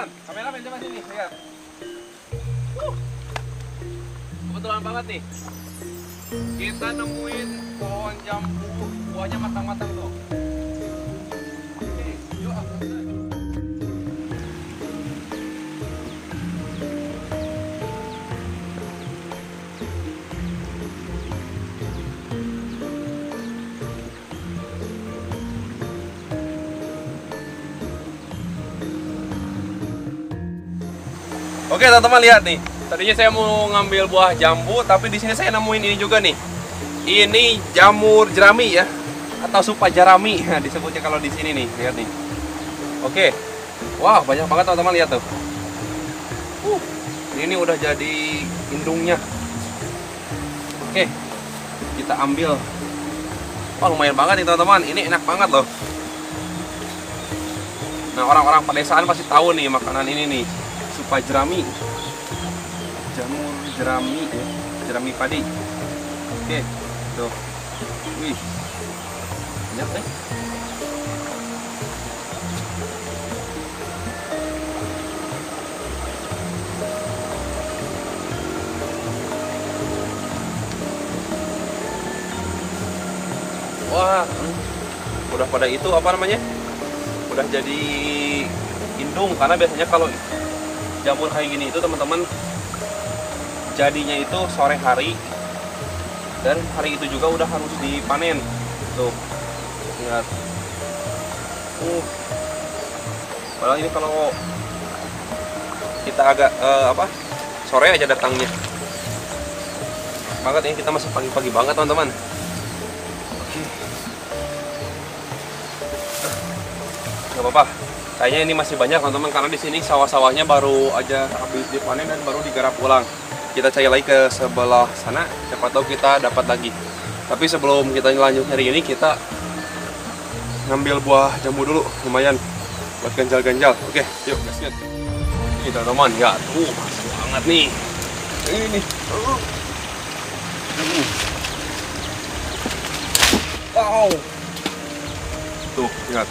teman-teman, kameramen coba sini, lihat. Kebetulan banget nih, kita nemuin pohon jambu, buahnya matang-matang tuh. Oke, yuk aku lihat. Oke teman-teman, lihat nih, tadinya saya mau ngambil buah jambu, tapi di sini saya nemuin ini juga nih. Ini jamur jerami ya, atau supa jerami disebutnya kalau di sini nih, lihat nih. Oke, wow banyak banget teman-teman, lihat tuh. Ini udah jadi indungnya. Oke, kita ambil. Wah lumayan banget nih teman-teman, ini enak banget loh. Nah orang-orang pedesaan pasti tahu nih makanan ini nih. Supa jerami, jamur jerami, jerami padi. Oke, tuh, wih, banyak nih. Wah, udah pada itu apa namanya? Udah jadi indung, karena biasanya kalau jamur kayak gini itu teman-teman jadinya itu sore hari, dan hari itu juga udah harus dipanen tuh, lihat. Padahal ini kalau kita agak sore aja datangnya banget, ini kita masih pagi-pagi banget teman-teman. Oke, nggak apa-apa. Kayaknya ini masih banyak teman-teman, karena di sini sawah-sawahnya baru aja habis dipanen dan baru digarap ulang. Kita cari lagi ke sebelah sana, siapa tahu kita dapat lagi. Tapi sebelum kita lanjut hari ini, kita ngambil buah jambu dulu, lumayan buat ganjal-ganjal. Oke, yuk guys, lihat. Ini teman-teman, ya tuh masih banget nih. Ini. Wow. Tuh, lihat.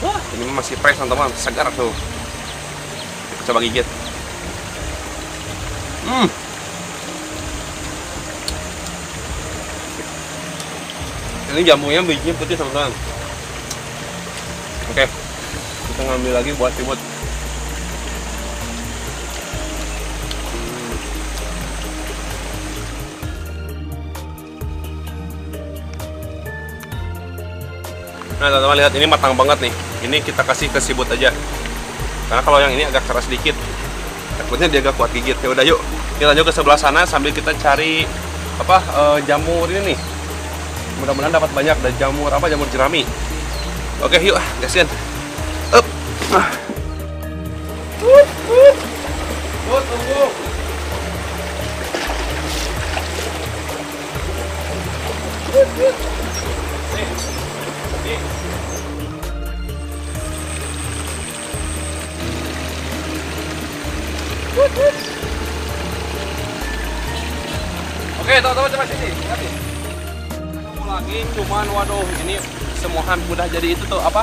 Wah, ini masih fresh teman-teman, segar tuh. Coba gigit. Ini jambunya bijinya putih teman-teman. Oke, kita ngambil lagi buat ribut. Nah teman-teman, lihat ini matang banget nih. Ini kita kasih ke sibut aja, karena kalau yang ini agak keras sedikit, takutnya dia agak kuat gigit. Ya udah, yuk kita lanjut ke sebelah sana sambil kita cari jamur ini nih. Mudah-mudahan dapat banyak. Dan jamur apa? Jamur jerami. Oke, yuk guys. Up. Tunggu. Oke, teman-teman, coba sini. Ketemu lagi, cuman waduh, ini semuahan udah jadi itu tuh apa?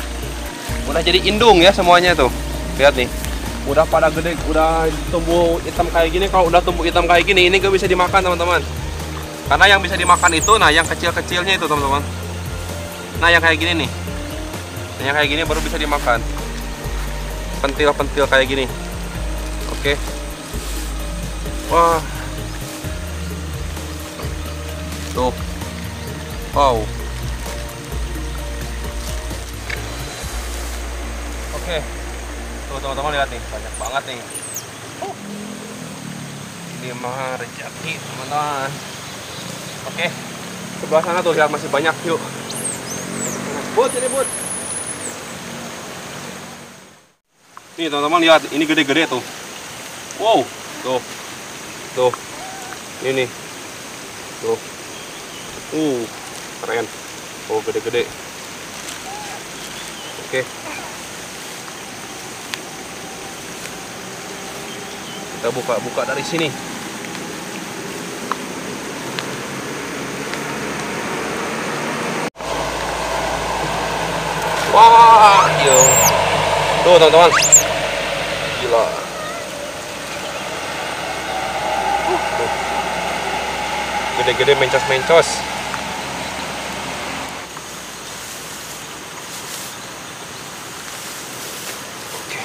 Udah jadi indung ya semuanya tuh. Lihat nih, udah pada gede, udah tumbuh hitam kayak gini. Kalau udah tumbuh hitam kayak gini, ini gak bisa dimakan teman-teman. Karena yang bisa dimakan itu, nah yang kecil-kecilnya itu teman-teman. Nah yang kayak gini nih, nah, yang kayak gini baru bisa dimakan. Pentil-pentil kayak gini. Oke. Wah. Tuh. Wow. Oke. Tuh teman-teman, lihat nih, banyak banget nih. Ini mah rezeki, teman-teman. Oke. Sebelah sana tuh lihat, masih banyak, yuk. Bud, ini bud. Nih teman-teman, lihat, ini gede-gede tuh. Wow, tuh. Tuh. Ini nih. Tuh. Keren. Oh, gede-gede. Oke. Kita buka-buka dari sini. Wah, yo. Tuh teman-teman, gila. Gede-gede, mencos-mencos. Oke.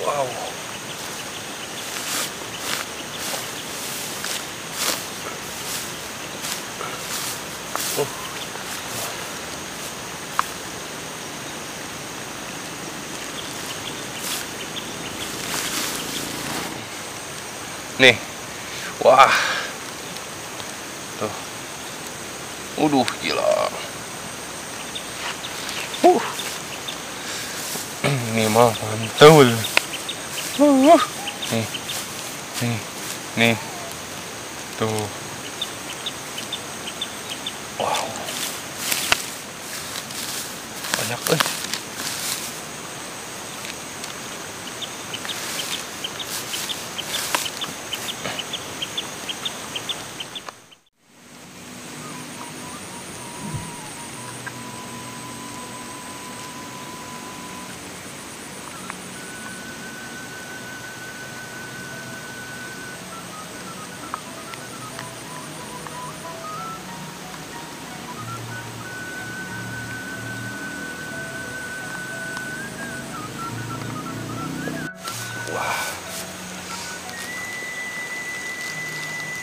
Wow. Nih, wah, tuh, waduh, gila, ini mah mantul, nih, tuh, wow, banyak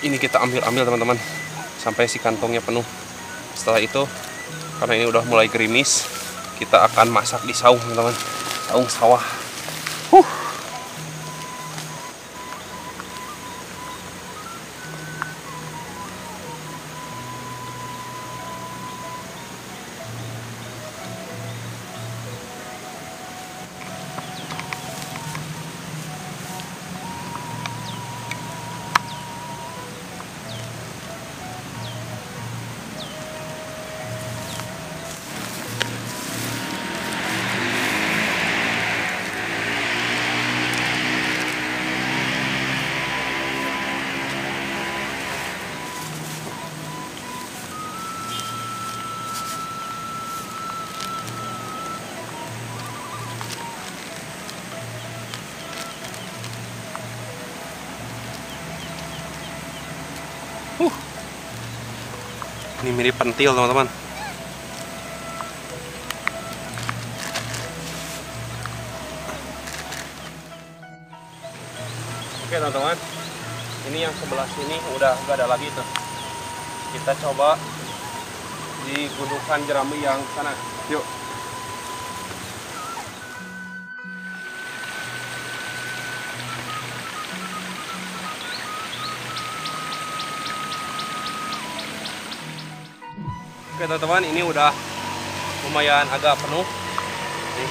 ini kita ambil-ambil teman-teman sampai si kantongnya penuh. Setelah itu, karena ini udah mulai gerimis, kita akan masak di saung teman-teman, saung sawah. Ini mirip pentil teman-teman. Oke teman-teman, ini yang sebelah sini udah nggak ada lagi tuh. Kita coba di gundukan jerami yang sana. Yuk. Oke teman-teman, ini udah lumayan agak penuh nih.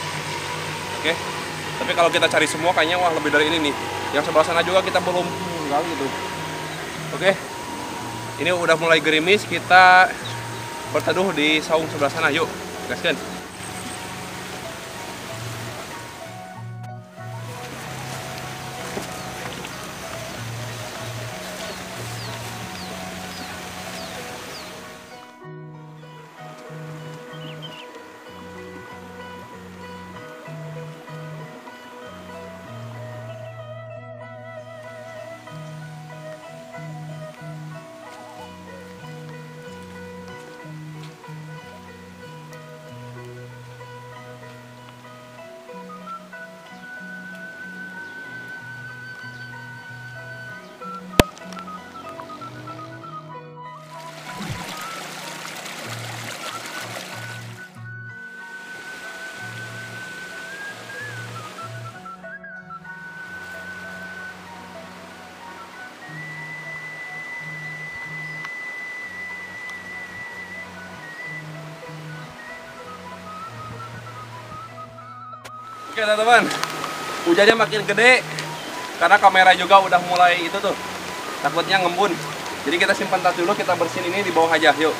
Oke, tapi kalau kita cari semua kayaknya wah lebih dari ini nih. Yang sebelah sana juga kita belum gali gitu. Oke, ini udah mulai gerimis, kita berteduh di saung sebelah sana. Yuk, let's go. Oke teman-teman, hujannya makin gede karena kamera juga udah mulai itu tuh, takutnya ngembun. Jadi kita simpan tas dulu, kita bersihin ini di bawah aja, yuk.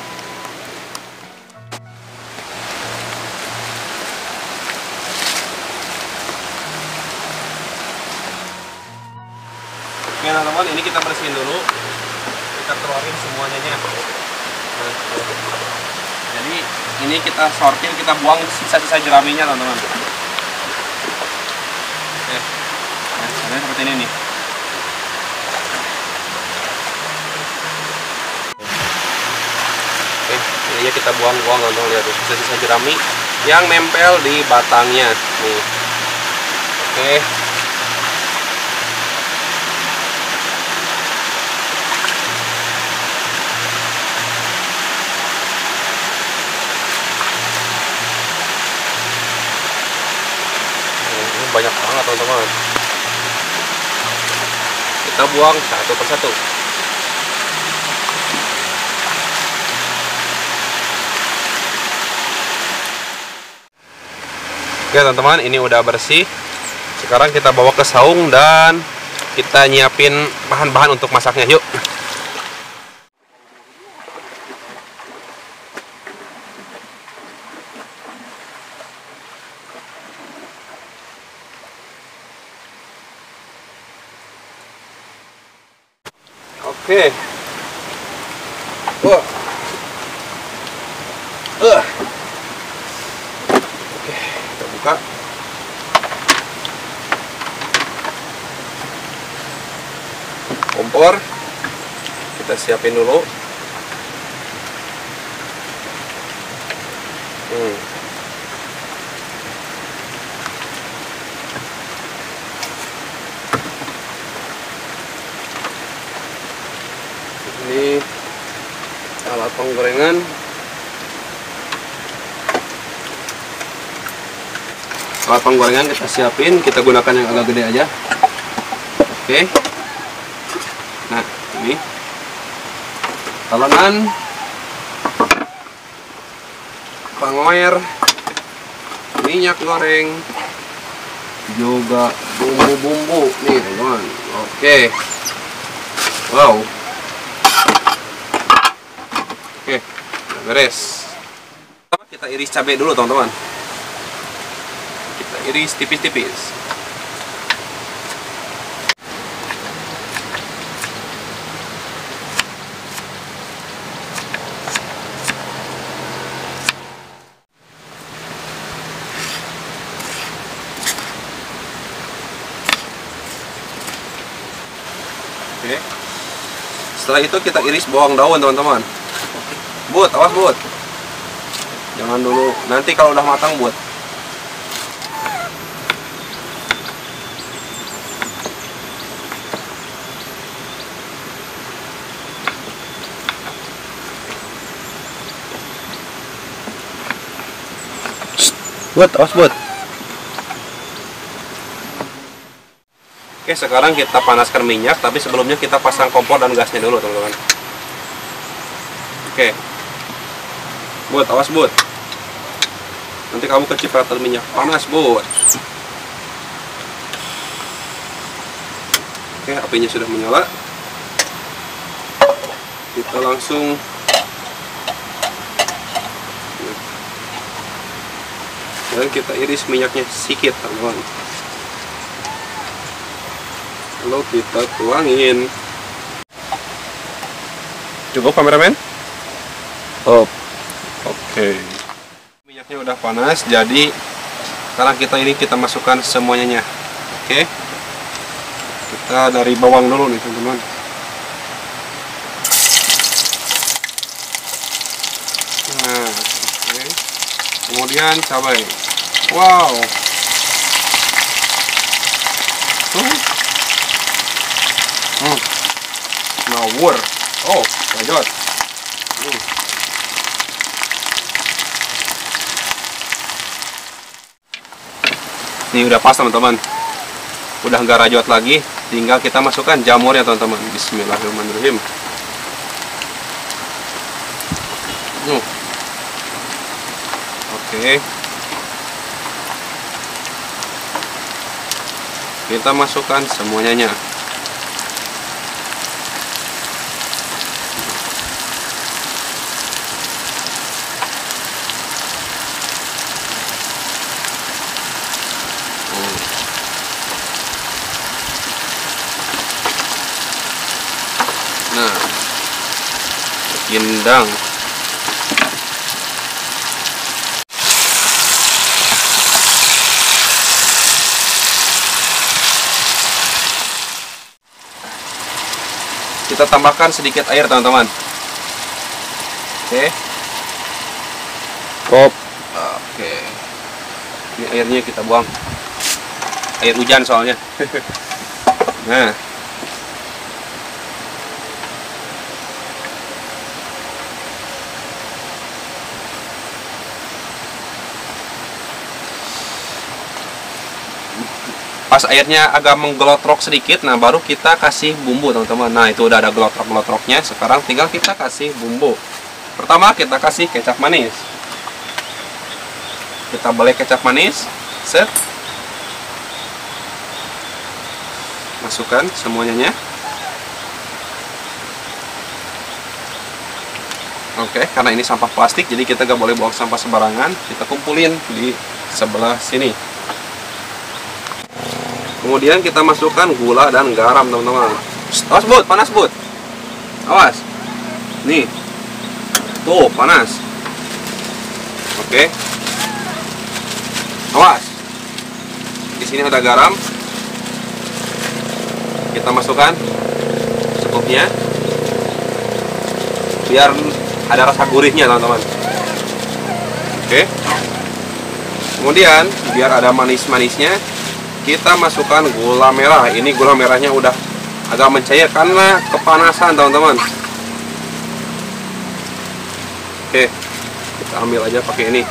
Oke teman-teman, ini kita bersihin dulu, kita keluarin semuanya. Jadi ini kita sortir, kita buang sisa-sisa jeraminya, teman-teman. Oke, nah, caranya seperti ini nih. Oke, ini aja kita buang-buang, teman-teman. Lihat tuh sisa-sisa jerami yang nempel di batangnya nih. Oke. Banyak banget, teman-teman. Kita buang satu persatu. Oke, teman-teman, ini udah bersih. Sekarang kita bawa ke saung dan kita nyiapin bahan-bahan untuk masaknya. Yuk. Oke. Oke, kita buka. Kompor kita siapin dulu. Ini alat penggorengan. Alat penggorengan kita siapin, kita gunakan yang agak gede aja. Oke. Nah, ini talenan, pengoer, minyak goreng, juga bumbu-bumbu nih, teman. Oke. Wow. Oke, beres. Kita iris cabai dulu, teman-teman. Kita iris tipis-tipis. Oke. Setelah itu kita iris bawang daun, teman-teman. Bud, awas bud. Jangan dulu, nanti kalau udah matang bud. Bud, awas bud. Oke, sekarang kita panaskan minyak, tapi sebelumnya kita pasang kompor dan gasnya dulu, teman-teman. Oke. Bud, awas bud. Nanti kamu kecipratan minyak panas, bud. Oke, apinya sudah menyala. Kita langsung dan kita iris minyaknya sedikit, teman. Lalu kita tuangin. Cukup, kameramen? Up. Oke. Minyaknya udah panas, jadi sekarang kita masukkan semuanya. Oke. Kita dari bawang dulu nih, teman-teman. Nah, oke. Kemudian cabai. Wow. Jamur. Oh, lanjut. Ini udah pas, teman-teman. Udah nggak rajot lagi, tinggal kita masukkan jamurnya, teman-teman. Bismillahirrahmanirrahim. Oke. Kita masukkan semuanya. Nah, pindang. kita tambahkan sedikit air, teman-teman. Oke. Kop. Oke. Ini airnya kita buang. Air hujan soalnya. Nah. Pas airnya agak menggelotrok sedikit, nah baru kita kasih bumbu, teman-teman. Nah, itu udah ada gelotrok-gelotroknya. Sekarang tinggal kita kasih bumbu. Pertama kita kasih kecap manis. Kita belai kecap manis. Set. Masukkan semuanya. Oke, karena ini sampah plastik, jadi kita nggak boleh buang sampah sembarangan. Kita kumpulin di sebelah sini. Kemudian kita masukkan gula dan garam, teman-teman. Awas, Bud, panas, Bud. Awas. Nih. Tuh, panas. Oke. Awas. Di sini ada garam. Kita masukkan secukupnya. Biar ada rasa gurihnya, teman-teman. Oke. Kemudian biar ada manis-manisnya, kita masukkan gula merah. Ini gula merahnya udah agak mencair karena kepanasan, teman-teman. Oke, kita ambil aja pakai ini.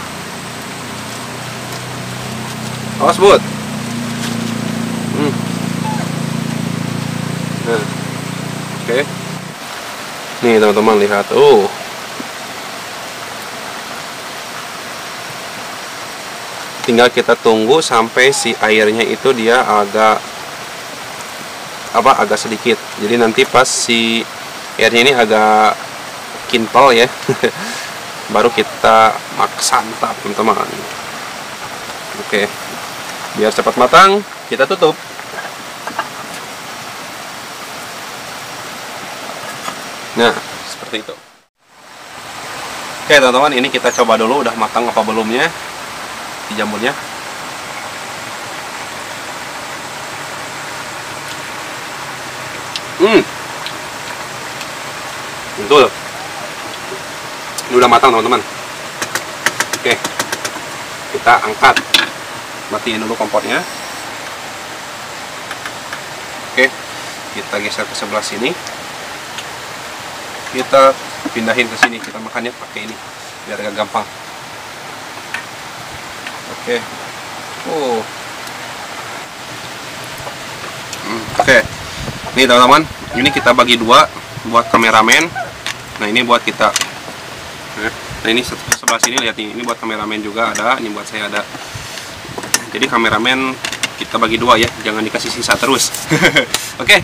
Awas, Bud. Nah. Oke. Nih, teman-teman, lihat. Tinggal kita tunggu sampai si airnya itu dia agak agak sedikit. Jadi nanti pas si airnya ini agak kintal ya, baru kita santap, teman-teman. Oke, biar cepat matang kita tutup. Nah, seperti itu. Oke, teman-teman, ini kita coba dulu udah matang apa belumnya jamurnya. Betul. Ini udah matang, teman-teman. Oke. Kita angkat. Matiin dulu kompornya. Oke. Kita geser ke sebelah sini. Kita pindahin ke sini. Kita makannya pakai ini. Biar agak gampang. Oke. Oke. Nih, teman-teman, ini kita bagi dua buat kameramen. Nah, ini buat kita. Nah, ini sebelah sini, lihat nih. Ini buat kameramen juga ada, ini buat saya ada. Jadi kameramen kita bagi dua ya, jangan dikasih sisa terus. Oke.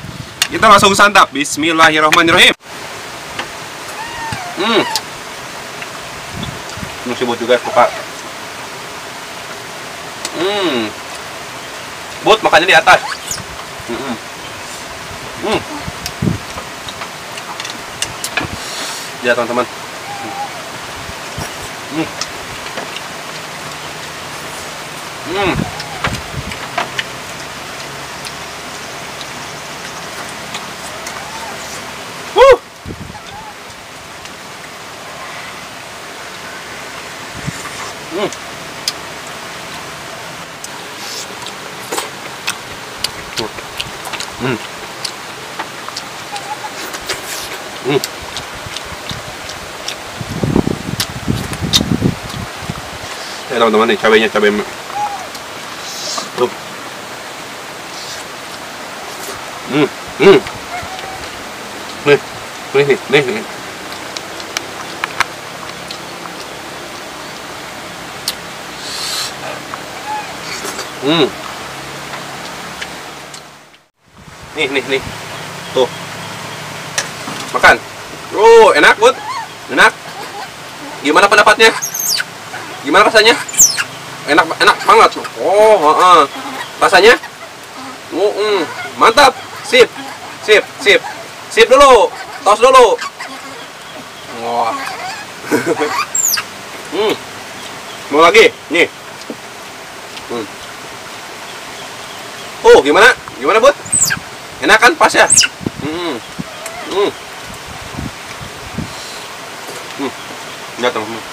Kita langsung santap. Bismillahirrahmanirrahim. Ini buat juga suka. Bud, makannya di atas. Ya, teman-teman. Ya, teman-teman, nih cabainya, cabai. Nih. Nih. Tuh. Makan. Enak, Bud. Enak. Gimana pendapatnya? Gimana rasanya? Enak banget. Rasanya? Mantap. Sip. Sip dulu. Tos dulu. Wah. Mau lagi? Nih. Gimana? Gimana, Bud? Enak kan, pas ya? Enggak teman-teman.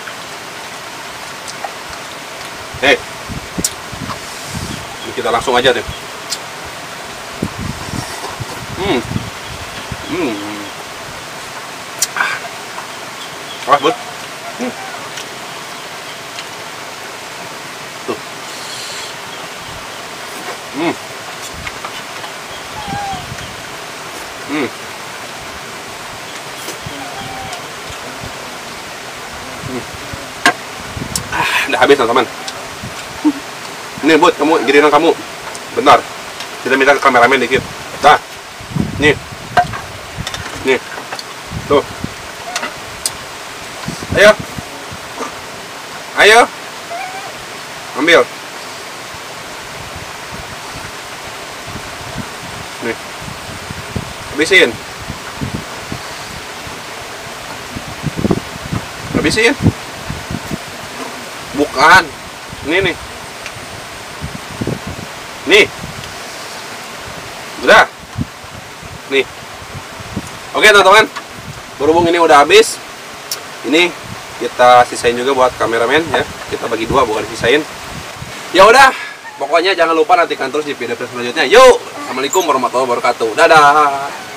Hei, ini kita langsung aja deh. Ah, bud. Tuh. Udah habis teman-teman. Nih bud, kamu giliran kamu. Bentar. Kita minta ke kameramen dikit. Dah. Nih. Nih. Tuh. Ayo. Ayo. Ambil. Nih. Habisin. Habisin. Bukan. Ini nih. Nih. Udah. Nih. Oke, teman-teman. Berhubung ini udah habis, ini kita sisain juga buat kameramen ya. Kita bagi dua, bukan sisain. Ya udah, pokoknya jangan lupa nantikan terus di video selanjutnya. Yuk, assalamualaikum warahmatullahi wabarakatuh. Dadah.